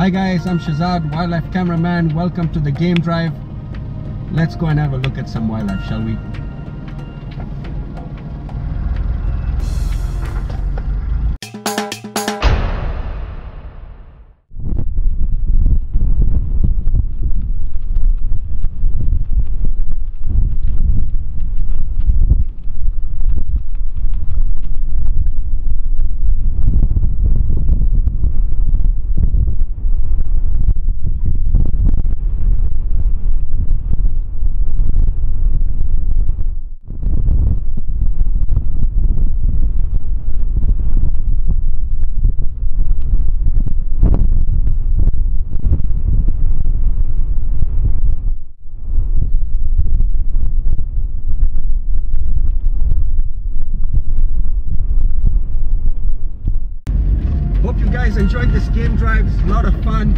Hi guys, I'm Shazaad, wildlife cameraman. Welcome to the game drive. Let's go and have a look at some wildlife, shall we? Hope you guys enjoyed this game drive. It's a lot of fun.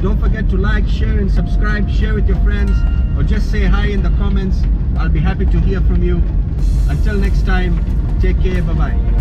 Don't forget to like, share and subscribe. Share with your friends or just say hi in the comments. I'll be happy to hear from you. Until next time, take care, bye bye.